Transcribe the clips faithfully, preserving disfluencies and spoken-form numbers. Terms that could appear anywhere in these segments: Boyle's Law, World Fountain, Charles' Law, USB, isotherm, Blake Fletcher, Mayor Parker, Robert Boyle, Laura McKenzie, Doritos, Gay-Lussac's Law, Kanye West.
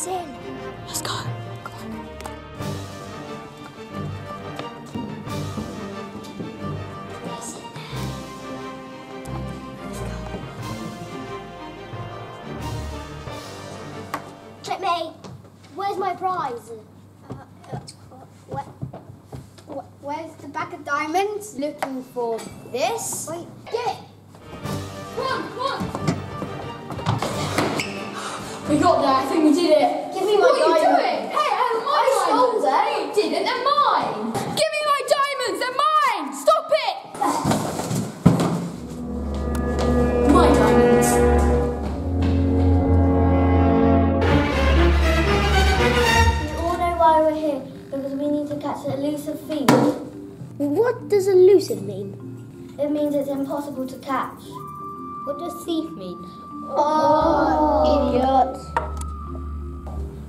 He's in. Let's go. Come on. He's in there. Let's go. Checkmate. Where's my prize? Uh, uh, where, where, where's the bag of diamonds? Looking for this. Wait. Get it. One, one. We got there. I think we did it. Give me my diamonds. What are you doing? Hey, I have my diamonds. I stole them. No, you didn't. They're mine. Give me my diamonds. They're mine. Stop it. My diamonds. We all know why we're here, because we need to catch an elusive thief. What does elusive mean? It means it's impossible to catch. What does thief mean? Oh, idiot.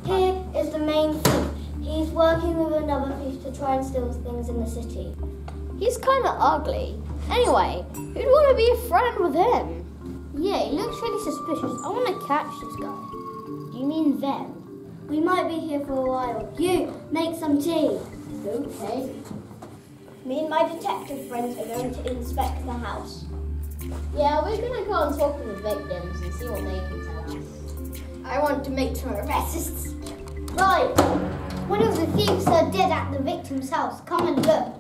Here is the main thief. He's working with another thief to try and steal things in the city. He's kind of ugly. Anyway, who'd want to be a friend with him? Yeah, he looks really suspicious. I want to catch this guy. You mean them? We might be here for a while. You, make some tea. Okay. Me and my detective friends are going to inspect the house. Yeah, we're gonna go and talk to the victims and see what they can tell us. I want to make some arrests. Right, one of the thieves are dead at the victim's house. Come and look.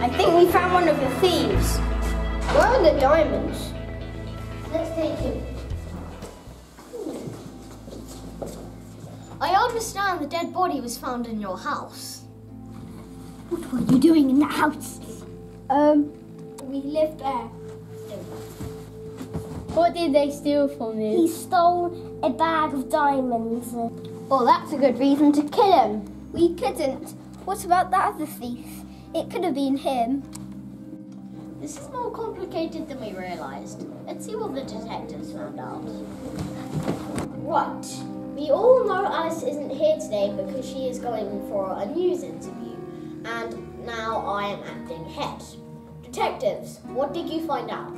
I think we found one of the thieves. Where are the diamonds? Let's take him. I understand the dead body was found in your house. What were you doing in that house? Um, we lived there. What did they steal from you? He stole a bag of diamonds. Well, that's a good reason to kill him. We couldn't. What about that other thief? It could have been him. This is more complicated than we realised. Let's see what the detectives found out. Right. We all know Alice isn't here today because she is going for a news interview, and now I am acting head. Detectives, what did you find out?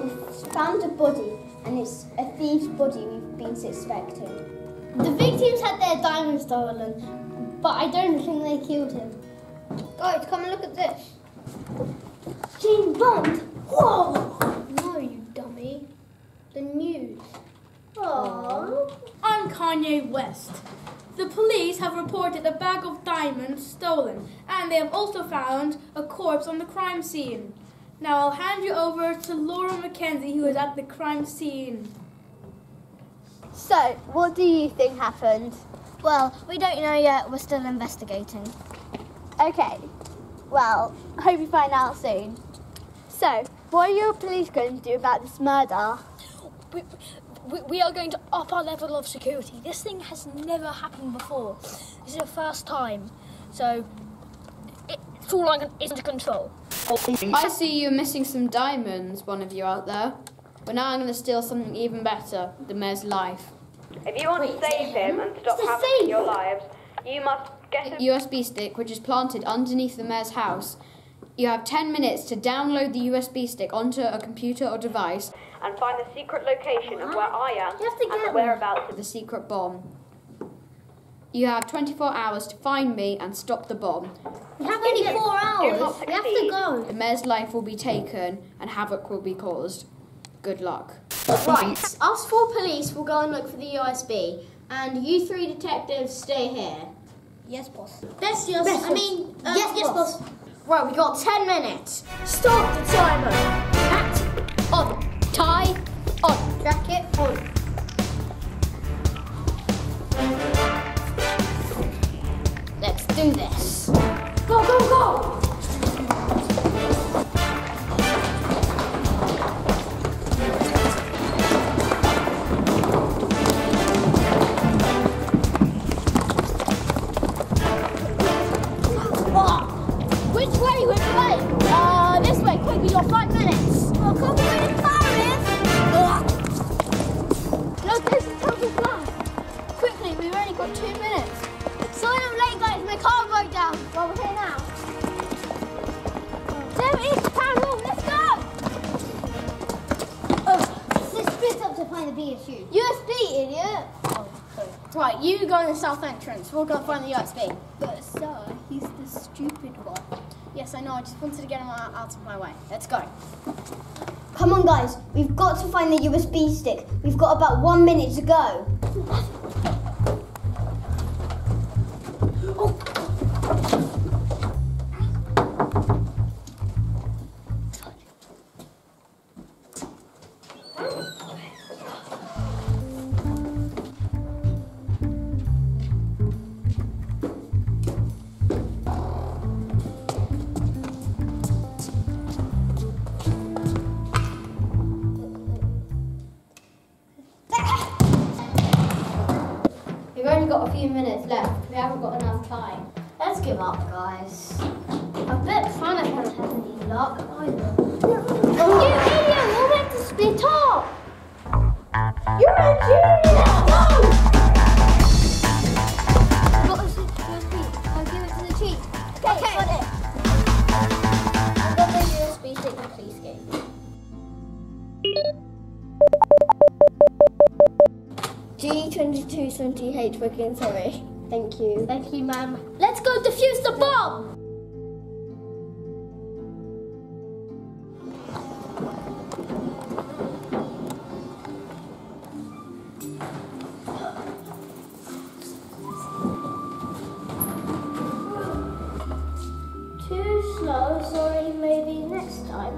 We found a body, and it's a thief's body we've been suspecting. The victims had their diamond stolen, but I don't think they killed him. Guys, come and look at this. James Bond! Whoa! No, you dummy. The news. Aww. I'm Kanye West. The police have reported a bag of diamonds stolen, and they have also found a corpse on the crime scene. Now I'll hand you over to Laura McKenzie, who is at the crime scene. So, what do you think happened? Well, we don't know yet. We're still investigating. Okay. Well, I hope you find out soon. So, what are your police going to do about this murder? We, We, we are going to up our level of security. This thing has never happened before. This is the first time. So, it, it's all like it's under control. I see you're missing some diamonds, one of you out there. But now I'm going to steal something even better, the mayor's life. If you want Wait. to save him and stop having your lives, you must get a U S B stick which is planted underneath the mayor's house. You have ten minutes to download the U S B stick onto a computer or device and find the secret location of where I am and the whereabouts of the secret bomb. You have twenty-four hours to find me and stop the bomb. We have twenty-four hours. We have to go. The mayor's life will be taken and havoc will be caused. Good luck. Right, us four police will go and look for the U S B, and you three detectives stay here. Yes, boss. Yes, yes. I mean, um, yes, yes, boss. boss. Right, we got ten minutes. Stop the timer. Hat on. Tie on. Jacket on. Let's do this. Go, go, go. Two minutes. Sorry I'm late, guys. My car broke down. huge. U S B, idiot. Oh, sorry. Right, you go in the south entrance. We'll go find the U S B. But sir, he's the stupid one. Yes, I know. I just wanted to get him out of my way. Let's go. Come on, guys. We've got to find the U S B stick. We've got about one minute to go. Minutes left. We haven't got enough time. Let's give up, guys. I bet Planet won't have any luck either. Oh, you idiot! We'll have to split up! You're a genius! No! What was it? I'll give it to the cheat. Okay, okay. Got it. I've got the U S B stick and please game. G twenty-two twenty-eight, we're getting sorry. Thank you. Thank you, ma'am. Let's go defuse the bomb! Too slow, sorry, maybe next time.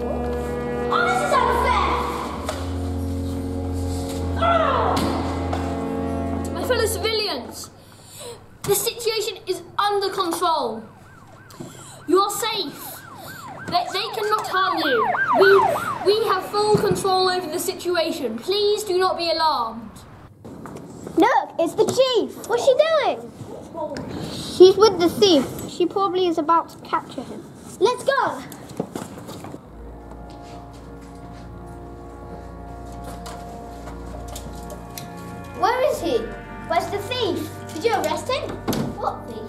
Oh, this is unfair! My fellow civilians, the situation is under control. You are safe. They, they cannot harm you. We, we have full control over the situation. Please do not be alarmed. Look, it's the chief. What's she doing? She's with the thief. She probably is about to capture him. Let's go. Where is he? Where's the thief? Did you arrest him? What thief?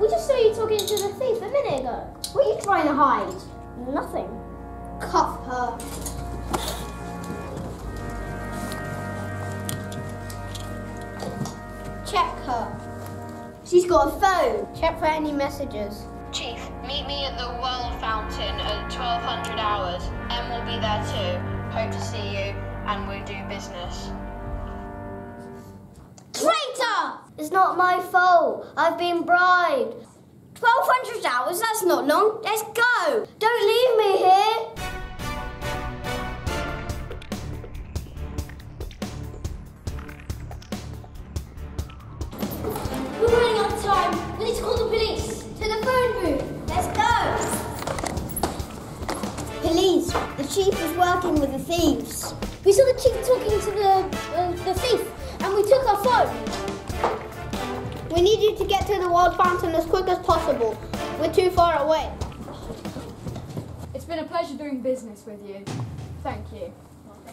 We just saw you talking to the thief a minute ago. What are you trying to hide? Nothing. Cuff her. Check her. She's got a phone. Check for any messages. Chief, meet me at the World Fountain at twelve hundred hours. Em will be there too. Hope to see you and we'll do business. Traitor! It's not my fault. I've been bribed. twelve hundred hours, that's not long. Let's go. Don't leave me here. We're running out of time. We need to call the police. To the phone booth. Let's go. Police, the chief is working with the thieves. We saw the chief talking to the, uh, the thief. And we took our phone. We need you to get to the World Fountain as quick as possible. We're too far away. It's been a pleasure doing business with you. Thank you. It's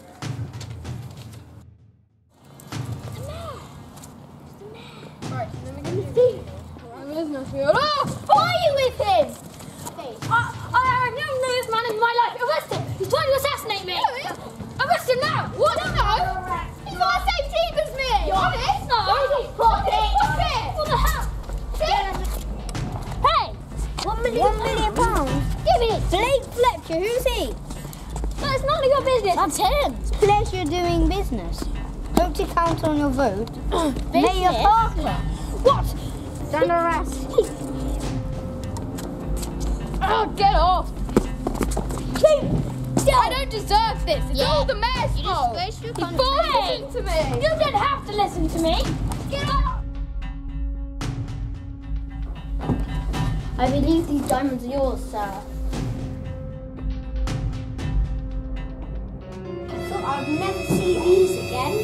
the mayor. It's the mayor. Right, let me give you a few. Who are you with him? Hey. I, I never knew this man in my life. Arrest him. He's trying to assassinate me. Arrest him now. What? No, no. He's not safe. You're honest? No! Pop it! Pop it! What the hell? Hey! One million, One million pounds. pounds? Give it! Blake Fletcher, who's he? That's none of your business. That's him. It's pleasure doing business. Hope to count on your vote. Mayor Parker. What? Stand arrest. Oh, get off! Keep. I don't deserve this. It's yeah. all the mayor's you fault. You forced to me. You don't have to listen to me. Get up. I believe these diamonds are yours, sir. I thought I'd never see these again.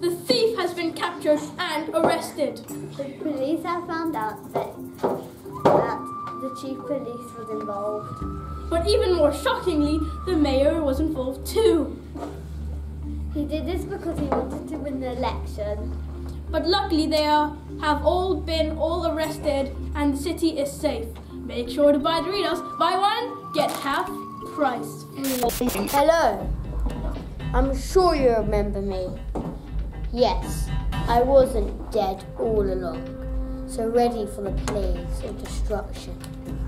The thief has been captured and arrested. The police have found out that, that the chief police was involved. But even more shockingly, the mayor was involved too. He did this because he wanted to win the election. But luckily they are, have all been all arrested and the city is safe. Make sure to buy Doritos. Buy one, get half price. Hello. I'm sure you remember me. Yes, I wasn't dead all along. So ready for the plagues of destruction.